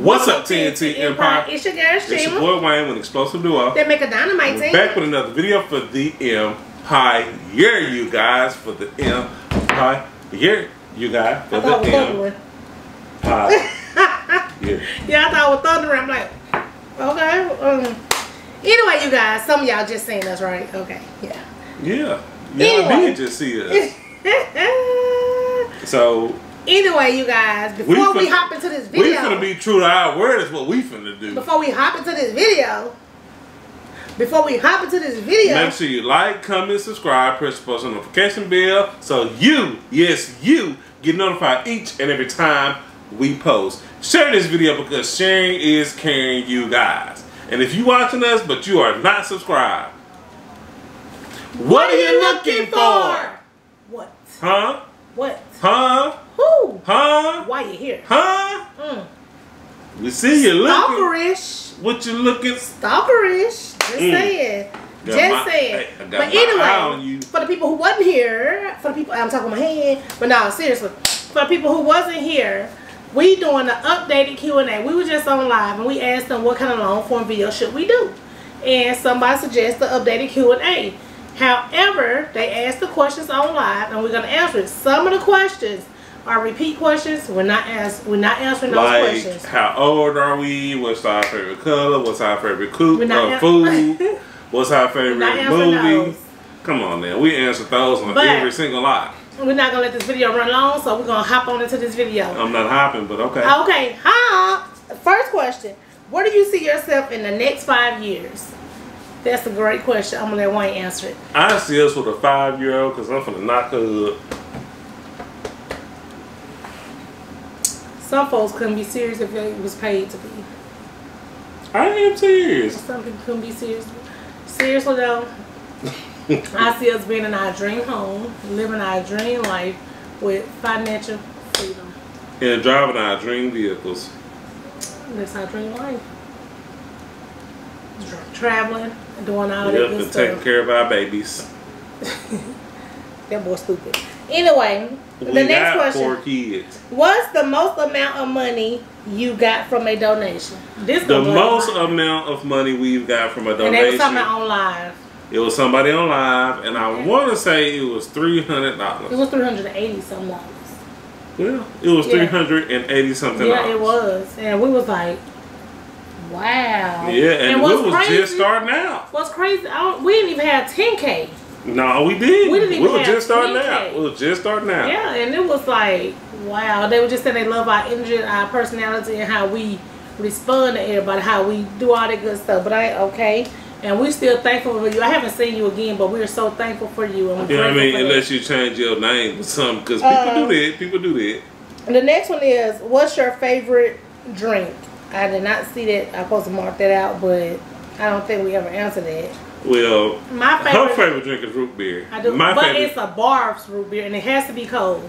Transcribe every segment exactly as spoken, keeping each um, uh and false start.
What's up, T N T Empire? It's your girl, Shima. It's your boy, Wayne, with Explosive Duo. They make a dynamite team. Back with another video for the Empire, you guys. For the Empire, you guys. For I thought the Empire. yeah. yeah, I thought it was thundering. I'm like, okay. Um, anyway, you guys, some of y'all just seen us, right? Okay, yeah. Yeah. Yeah, anyway. I did just see us. so... Anyway, you guys, before we, finna, we hop into this video... We finna be true to our word is what we finna do. Before we hop into this video... Before we hop into this video... Make sure you like, comment, subscribe, press the post notification bell so you, yes, you, get notified each and every time we post. Share this video because sharing is caring, you guys. And if you're watching us but you are not subscribed... What, what are you looking, looking for? What? Huh? What? Huh? Who? Huh? Why you here? Huh? Mm. We see you looking. Stalkerish. What you looking? Stalkerish. Just mm. saying. Got Just my, saying. I got but my anyway, eye on you. For the people who wasn't here, for the people, I'm talking my hand, but no, seriously, for the people who wasn't here, we doing an updated Q and A. We were just on live and we asked them what kind of long form video should we do, and somebody suggested the updated Q and A. However, they asked the questions on live, and we're gonna answer it. Some of the questions are repeat questions. We're not ask, We're not answering those like, questions. How old are we? What's our favorite color? What's our favorite cook? Uh, food? What's our favorite movie? Those. Come on, now. We answer those on but every single live. We're not gonna let this video run long, so we're gonna hop on into this video. I'm not hopping, but okay. Okay, hop. First question: where do you see yourself in the next five years? That's a great question. I'm going to let Wayne answer it. I see us with a five-year-old because I'm going to knock her up. Some folks couldn't be serious if they was paid to be. I am serious. Some people couldn't be serious. Seriously, though, I see us being in our dream home, living our dream life with financial freedom. And driving our dream vehicles. That's our dream life. Traveling, doing all yep, that good and stuff. Taking care of our babies. That boy's stupid. Anyway, we the next question. Four kids. What's the most amount of money you got from a donation? This the most amount of money we've got from a donation. And they were talking about on live. It was somebody on live, and I want to say it was three hundred dollars. It was three hundred and eighty some dollars. Yeah, it was yeah. three hundred and eighty something. Yeah, dollars. It was, and we was like. Wow. Yeah, and, and what's we was crazy, just starting out. What's crazy, I don't, we didn't even have ten K. No, we did. We didn't even we were just starting out. We were just starting out. Yeah, and it was like, wow. They were just saying they love our energy, our personality, and how we respond to everybody, how we do all that good stuff. But I, okay. And we're still thankful for you. I haven't seen you again, but we're so thankful for you. And yeah, I mean, unless that. You change your name or something, because people um, do that. People do that. And the next one is, what's your favorite drink? I did not see that. I'm supposed to mark that out, but I don't think we ever answered that. Well, my favorite, her favorite drink is root beer. I do, my but favorite, it's a barf's root beer, and it has to be cold.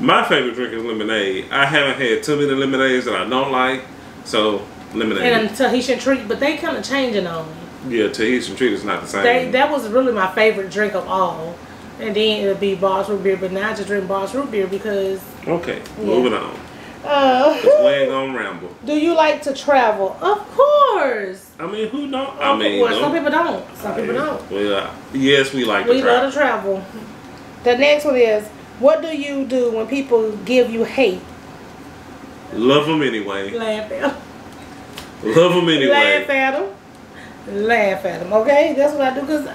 My favorite drink is lemonade. I haven't had too many lemonades that I don't like, so lemonade. And Tahitian treat, but they kind of changing on me. Yeah, Tahitian treat is not the same. They, that was really my favorite drink of all, and then it'll be barf's root beer. But now I just drink barf's root beer because. Okay, yeah. Moving on. Uh, on ramble. Do you like to travel? Of course. I mean, who don't? I of mean, course. Some people don't. Some people yeah. don't. Well, yes, we like. We to travel. love to travel. The next one is: what do you do when people give you hate? Love them anyway. Laugh at them. Love them anyway. Laugh at them. Laugh at them. Okay, that's what I do because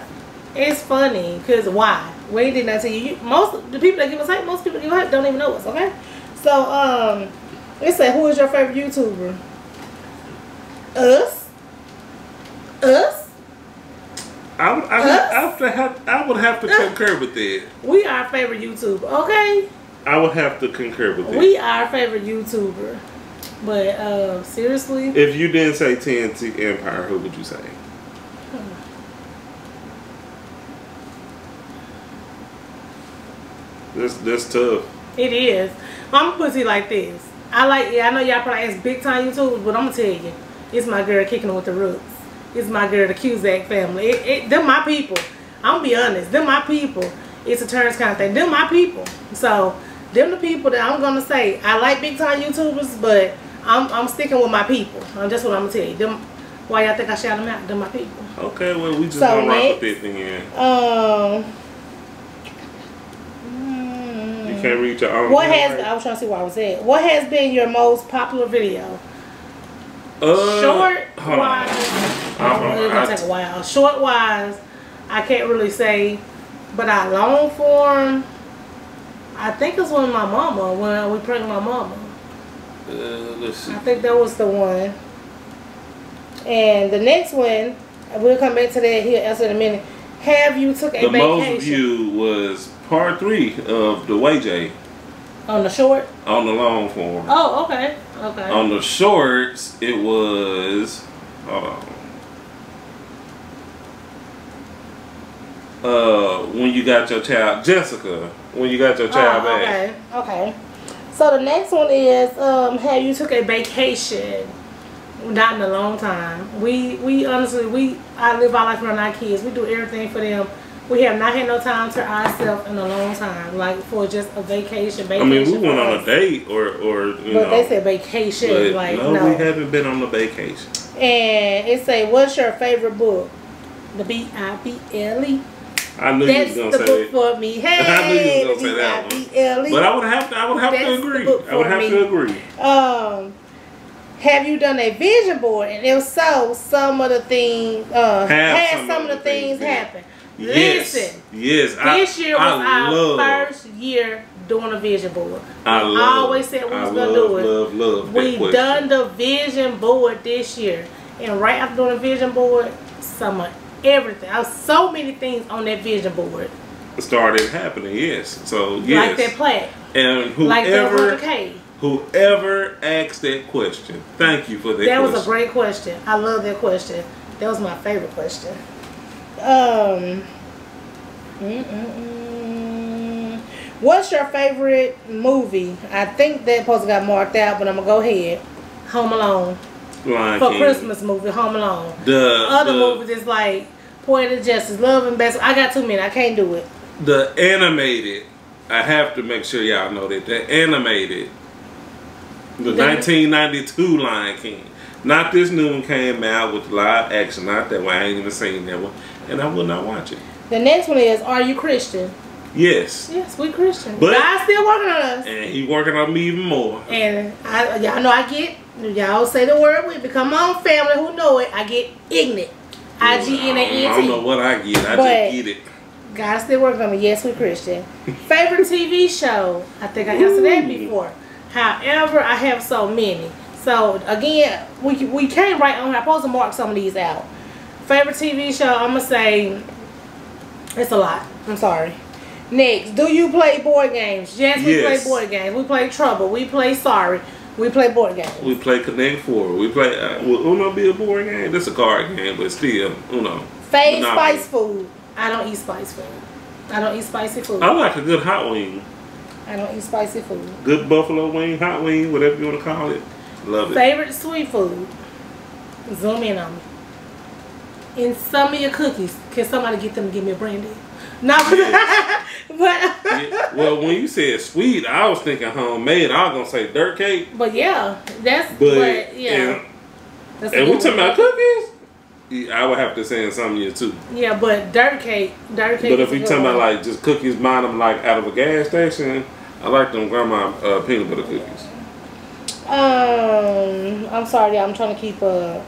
it's funny. Because why? We did not see you. Most the people that give us hate, most people give us hate don't even know us. Okay. So, um, it said, who is your favorite YouTuber? Us? Us? I would, I would, Us? I would, have, I would have to concur with that. We are our favorite YouTuber, okay? I would have to concur with that. We are our favorite YouTuber. But, uh, seriously? If you didn't say T N T Empire, who would you say? Hmm. That's, that's tough. It is. I'm gonna put it like this. I like yeah, I know y'all probably ask big time YouTubers, but I'm gonna tell you, it's my girl Kicking It with the Roots. It's my girl the Cusack family. It, it them my people. I'm gonna be honest, them my people. It's a turns kind of thing. Them my people. So them the people that I'm gonna say I like big time YouTubers, but I'm I'm sticking with my people. That's what I'm gonna tell you. Them, why y'all think I shout them out? Them my people. Okay, well we just so gonna rock with this again. Um. You can't read your own. What has I was trying to see where I was at. What has been your most popular video? Uh, Short wise. It's gonna take a while. Short wise, I can't really say, but I long form. I think it's when my mama when I, we pregnant my mama. Uh, let's see. I think that was the one. And the next one, we'll come back to that. He'll answer in a minute. Have you took a the vacation? The most view was part three of the Way J. On the short? On the long form. Oh, okay. Okay. On the shorts, it was. Hold on. Uh, when you got your child, Jessica. When you got your child oh, okay. back. Okay. Okay. So the next one is, um, have you took a vacation? Not in a long time. We we honestly we I live our life around our kids. We do everything for them. We have not had no time to ourselves in a long time, like for just a vacation. vacation I mean, we went on a date or or you but know. They said vacation. But like no, no, we haven't been on a vacation. And it say, what's your favorite book? The B I B L E. I knew That's you was gonna the say book that. for me. Hey, I knew you was gonna say that one. But I would have to. I would have That's to agree. I would have me. to agree. Um, have you done a vision board? And if so, some of the things. Uh, have some, some of the things, things happen. Yes. Listen. Yes. I, this year was I our love, first year doing a vision board. I, love, I always said we was I gonna love, do it. Love, love, we done question. the vision board this year, and right after doing the vision board, summer. Everything. I was so many things on that vision board. Started happening, yes. So yes. Like that plaque. And whoever like that whoever asked that question, thank you for that. That question. was a great question. I love that question. That was my favorite question. Um. Mm -mm -mm. What's your favorite movie? I think that post got marked out, but I'm gonna go ahead. Home Alone. Lion for King. Christmas movie, Home Alone. The other the, movies is like Poetic of Justice, Love and Basketball. I got too many. I can't do it. The animated. I have to make sure y'all know that the animated. The, the nineteen ninety-two Lion King. Not this new one came out with live action. Not that one. I ain't even seen that one, and I will not watch it. The next one is, are you Christian? Yes. Yes, we Christian. But God's still working on us. And he working on me even more. And I, y'all know I get. Y'all say the word with me. Come on, family who know it. I get ignorant. I G N A N T. I don't know what I get. I but just get it. God still working on me. Yes, we Christian. Favorite T V show? I think I answered Ooh. that before. However, I have so many. So again, we we came right on. I'm supposed to mark some of these out. Favorite T V show? I'm gonna say it's a lot. I'm sorry. Next, do you play board games? Yes, we yes. play board games. We play Trouble. We play Sorry. We play board games. We play Connect Four. We play. Uh, will Uno be a board game? That's a card game, but still, Uno. Fave spice food. I don't eat spice food. I don't eat spicy food. I like a good hot wing. I don't eat spicy food. Good buffalo wing, hot wing, whatever you want to call it. Love it. Favorite sweet food. Zoom in on me. And some of your cookies. Can somebody get them and give me a brandy? No, yes. but yeah. Well, when you said sweet, I was thinking homemade. I was gonna say dirt cake. But yeah, that's but, but yeah. And, that's and we talking about cookies. Yeah, I would have to say in some year too. Yeah, but dirt cake, dirt cake. But if we talking one. about like just cookies, mine them like out of a gas station. I like them grandma uh, peanut butter cookies. Um, I'm sorry, yeah, I'm trying to keep a.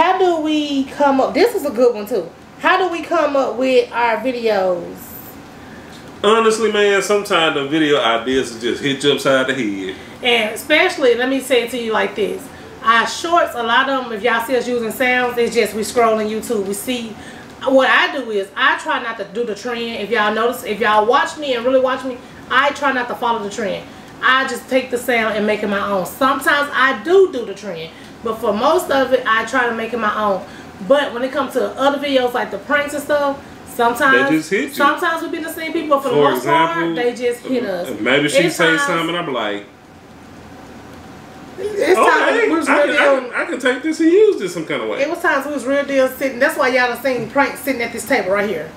How do we come up? This is a good one too. How do we come up with our videos? Honestly, man, sometimes the video ideas just hit you upside the head. And especially, let me say it to you like this. Our shorts, a lot of them, if y'all see us using sounds, it's just we scroll on YouTube. We see. What I do is I try not to do the trend. If y'all notice, if y'all watch me and really watch me, I try not to follow the trend. I just take the sound and make it my own. Sometimes I do do the trend. But for most of it, I try to make it my own. But when it comes to other videos like the pranks and stuff, sometimes just hit you. sometimes we be the same people. For, for the most example, part, they just hit us. Maybe she it's say times, something, I'm like, it's okay, times we was real I, can, deal, I, can, I can take this and use this some kind of way. It was times we was real deal sitting. That's why y'all done seen pranks sitting at this table right here.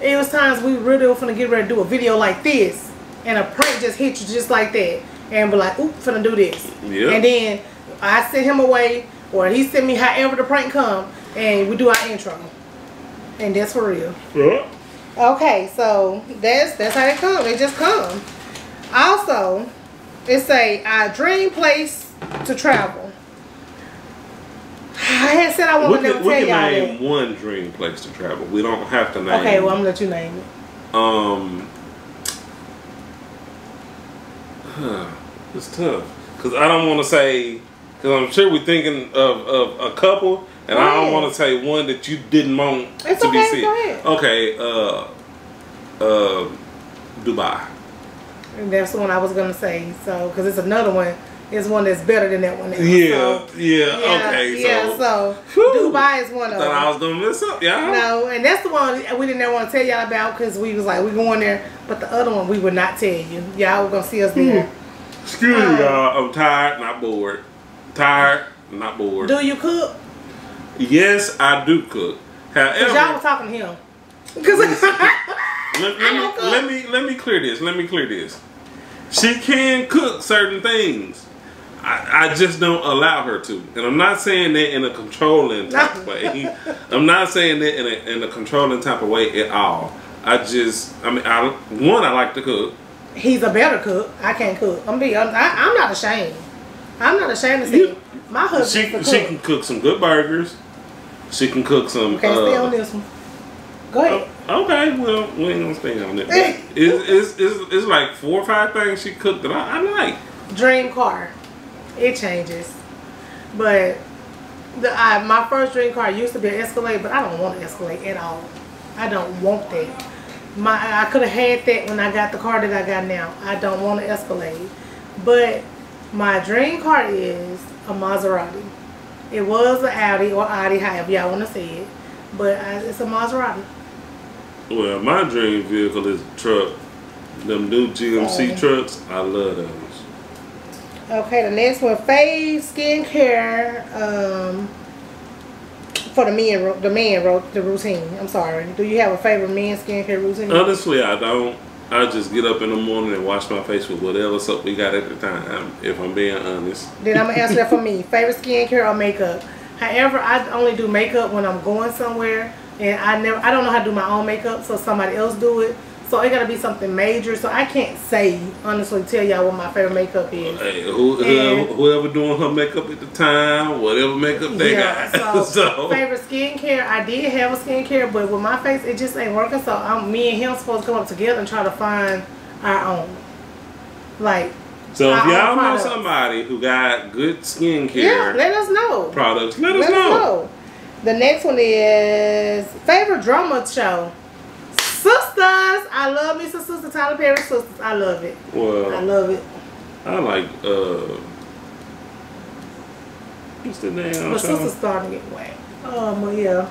It was times we real deal finna get ready to do a video like this, and a prank just hit you just like that. and be like, oop, finna do this. Yep. And then I send him away, or he send me, however the prank come, and we do our intro. And that's for real. Yeah. Okay, so that's that's how they come. They just come. Also, it say our dream place to travel. I had said I wanted to tell y'all. We can name that. One dream place to travel. We don't have to name. Okay, well I'm gonna let you name it. Um, huh, it's tough because I don't want to say, because I'm sure we're thinking of of a couple, and right. I don't want to say one that you didn't want it's to okay, be seen. Go ahead. Okay, uh, uh, Dubai. And that's the one I was gonna say. So, because it's another one. It's one that's better than that one. That yeah, so, yeah, yeah, okay. Yeah, so, so Dubai is one of them. Thought I was gonna mess up, yeah. No, and that's the one we didn't want to tell y'all about because we was like, we going there, but the other one we would not tell you. Y'all were gonna see us there. Excuse um, me, y'all. I'm tired, not bored. Tired, not bored. Do you cook? Yes, I do cook. However, y'all were talking to him. Because Let, let, me, let me let me clear this. Let me clear this. She can cook certain things. I, I just don't allow her to, and I'm not saying that in a controlling type of way. I'm not saying that in a in a controlling type of way at all. I just, I mean, I one I like to cook. He's a better cook. I can't cook. I'm be. I'm, I, I'm not ashamed. I'm not ashamed to say my husband. She, she can cook some good burgers. She can cook some. Okay, uh, stay on this one. Go ahead. Uh, okay, well, we ain't gonna stay on it. It's, it's, it's, it's like four or five things she cooked that I, I like. Dream car. It changes. But the, I, my first dream car used to be an Escalade, but I don't want an Escalade at all. I don't want that. My I could have had that when I got the car that I got now. I don't want an Escalade. But my dream car is a Maserati. It was an Audi or Audi, however y'all want to say it. But I, it's a Maserati. Well, my dream vehicle is a truck. Them new G M C um, trucks, I love those. Okay, the next one, fave skincare um, for the men. The men wrote the routine. I'm sorry. Do you have a favorite men's skincare routine? Honestly, I don't. I just get up in the morning and wash my face with whatever soap we got at the time. If I'm being honest. Then I'm gonna answer that for me. Favorite skincare or makeup? However, I only do makeup when I'm going somewhere. And I never, I don't know how to do my own makeup, so somebody else do it. So it gotta be something major. So I can't say, honestly, tell y'all what my favorite makeup is. Hey, who, and, uh, whoever doing her makeup at the time, whatever makeup they yeah, got. So, so favorite skincare, I did have a skincare, but with my face, it just ain't working. So I'm, me and him supposed to come up together and try to find our own. Like. So if y'all know somebody who got good skincare, yeah, let us know. Products, let, let us, know. us know. The next one is favorite drama show. Sisters. I love me some Sister Tyler Perry Sisters. I love it. Well, I love it. I like uh what's the name? My sister's starting to get whacked. Um yeah.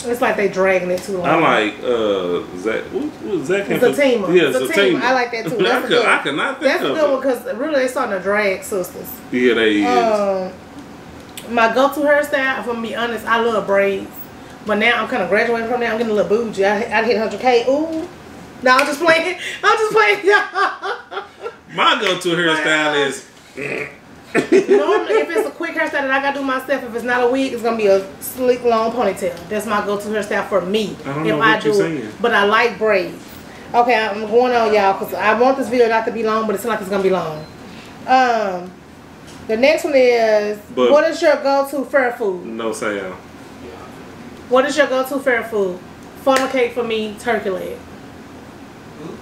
It's like they dragging it too long. I like uh Zach what was Zach Zatima. Yeah, Zatima. I like that too. That's I, could, I could not think That's of a good one because really they're starting to drag sisters. Yeah, they um, is. My go-to hairstyle, if I'm be honest, I love braids. But now I'm kind of graduating from that. I'm getting a little bougie. I, I hit one hundred K. Ooh. No, I'm just playing. I'm just playing. My go-to hairstyle is... Normally, if it's a quick hairstyle that I got to do myself, if it's not a wig, it's going to be a sleek, long ponytail. That's my go-to hairstyle for me. I don't if know what I do you're saying. But I like braids. Okay, I'm going on, y'all, because I want this video not to be long, but it's not like it's going to be long. Um... The next one is, but what is your go-to fair food? No, Sam. What is your go-to fair food? Funnel cake for me, turkey leg.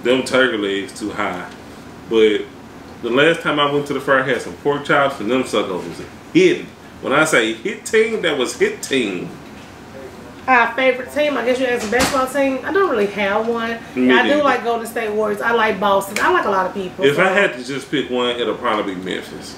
Them turkey legs too high. But the last time I went to the fair, I had some pork chops and them suckers was hidden. When I say hit team, that was hit team. Our favorite team, I guess you asked the basketball team. I don't really have one. I do like Golden State Warriors. I like Boston. I like a lot of people. If so. I had to just pick one, it'll probably be Memphis.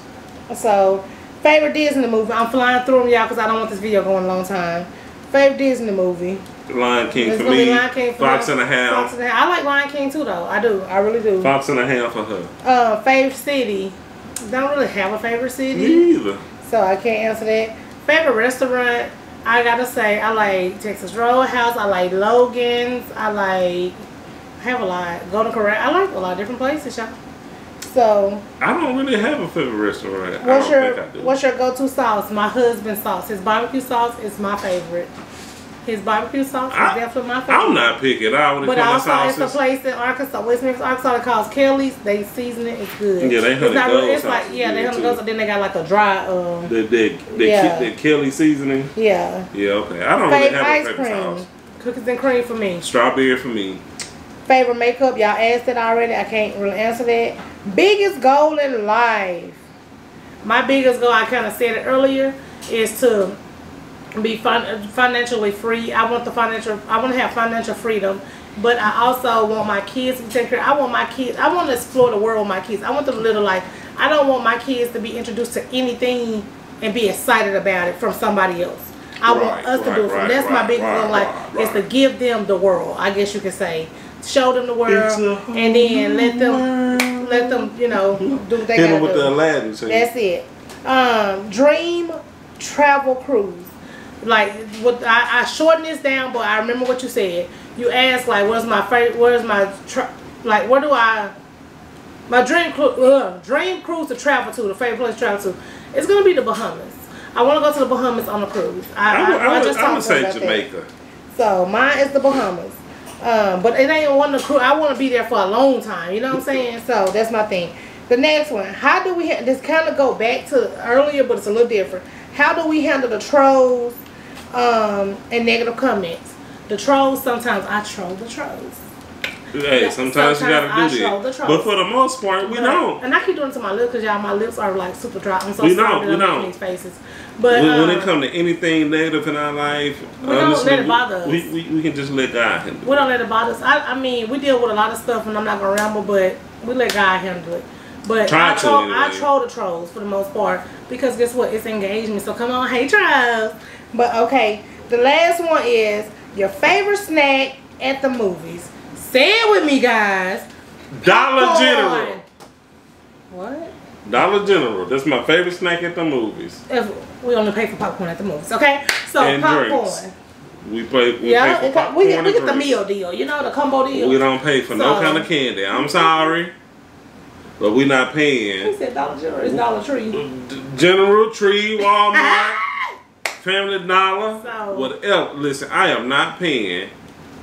So, favorite Disney movie. I'm flying through them, y'all, because I don't want this video going a long time. Favorite Disney movie. Lion King for me. Lion King for Fox and a Hound. I like Lion King too, though. I do. I really do. Fox and a Hound for her. Uh, favorite city. Don't really have a favorite city. Me either. So I can't answer that. Favorite restaurant. I gotta say, I like Texas Roadhouse. I like Logan's. I like. I have a lot. Golden Corral. I like a lot of different places, y'all. So I don't really have a favorite restaurant. What's I don't your think I do. What's your go-to sauce? My husband's sauce. His barbecue sauce is my favorite. His barbecue sauce is I, definitely my favorite. I'm not picking out when it comes to sauces. But also, it's a place in Arkansas, West Memphis, Arkansas, called Kelly's. They season it. It's good. Yeah, they honey gold. It's like yeah, they honey gold. So then they got like a dry um. The the the, yeah. the Kelly seasoning. Yeah. Yeah. Okay. I don't Fave really have a favorite cream. sauce. Cookies and cream for me. Strawberry for me. Favorite makeup? Y'all asked it already. I can't really answer that. Biggest goal in life. My biggest goal, I kind of said it earlier, is to be fin financially free. I want the financial. I want to have financial freedom, but I also want my kids to take care. I want my kids. I want to explore the world with my kids. I want them to live a life. I don't want my kids to be introduced to anything and be excited about it from somebody else. I right, want us right, to do it. Right, That's right, my biggest right, goal. Like right, right. is to give them the world. I guess you could say. Show them the world, and then let them, let them, you know, do what they gotta do. With the Aladdin, so that's it. Um, dream travel cruise. Like, what I, I shortened this down, but I remember what you said. You asked like, "Where's my favorite? Where's my tra like? Where do I my dream uh, dream cruise to travel to? The favorite place to travel to? It's gonna be the Bahamas. I want to go to the Bahamas on a cruise. I, I, I, I, I just I'm gonna say Jamaica. That. So mine is the Bahamas. Um, but it ain't one of the crew. I want to be there for a long time. You know what I'm saying? So that's my thing. The next one. How do we... This kind of go back to earlier, but it's a little different. How do we handle the trolls um, and negative comments? The trolls, sometimes I troll the trolls. Hey, sometimes, sometimes you got to do that. But for the most part, we right. don't. And I keep doing it to my lips because y'all, my lips are like super dry. I'm so we sorry don't, we don't. These faces. But, when, um, when it comes to anything negative in our life, we honestly, don't let it bother us. We, we, we can just let God handle it. We don't let it bother us. I, I mean, we deal with a lot of stuff, and I'm not going to ramble, but we let God handle it. But Try I, troll, to anyway. I troll the trolls for the most part because guess what? It's engagement. So come on, hey, trolls. But, okay, the last one is your favorite snack at the movies. Say it with me, guys. Dollar General. What? Dollar General. That's my favorite snack at the movies. If we only pay for popcorn at the movies, okay? So and popcorn. Drinks. We pay. We yeah, pay for popcorn we get, we get the meal deal. You know the combo deal. We don't pay for so, no kind of candy. I'm sorry, but we're not paying. He said Dollar General. It's Dollar Tree. General Tree, Walmart, Family Dollar, so, whatever. Listen, I am not paying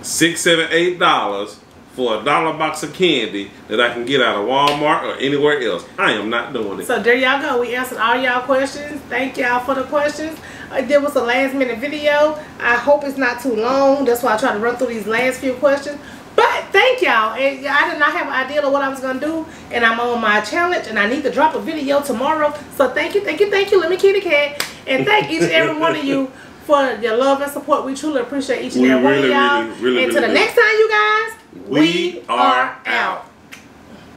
six, seven, eight dollars for a dollar box of candy that I can get out of Walmart or anywhere else. I am not doing it. So there y'all go. We answered all y'all questions. Thank y'all for the questions. Uh, there was a last minute video. I hope it's not too long. That's why I tried to run through these last few questions. But thank y'all. And I did not have an idea of what I was going to do. And I'm on my challenge. And I need to drop a video tomorrow. So thank you, thank you, thank you. Let me kitty cat. And thank each and every one of you for your love and support. We truly appreciate each and every one of y'all. And till the next time, you guys, we are out.